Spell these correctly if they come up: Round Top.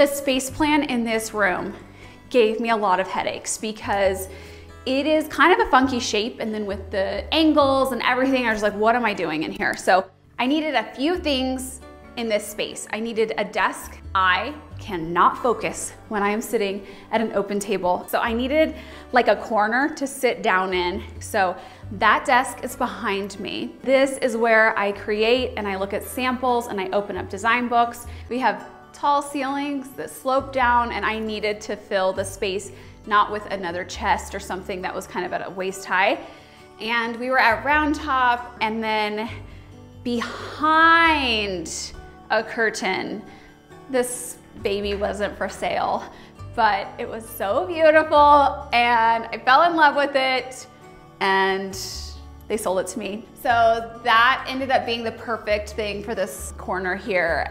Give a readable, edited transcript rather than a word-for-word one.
The space plan in this room gave me a lot of headaches because it is kind of a funky shape, and then with the angles and everything, I was like, what am I doing in here? So I needed a few things in this space. I needed a desk. I cannot focus when I am sitting at an open table. So I needed like a corner to sit down in. So that desk is behind me. This is where I create and I look at samples and I open up design books. We have tall ceilings that slope down, and I needed to fill the space not with another chest or something that was kind of at a waist high. And we were at Round Top, and then behind a curtain, this baby wasn't for sale, but it was so beautiful and I fell in love with it and they sold it to me. So that ended up being the perfect thing for this corner here.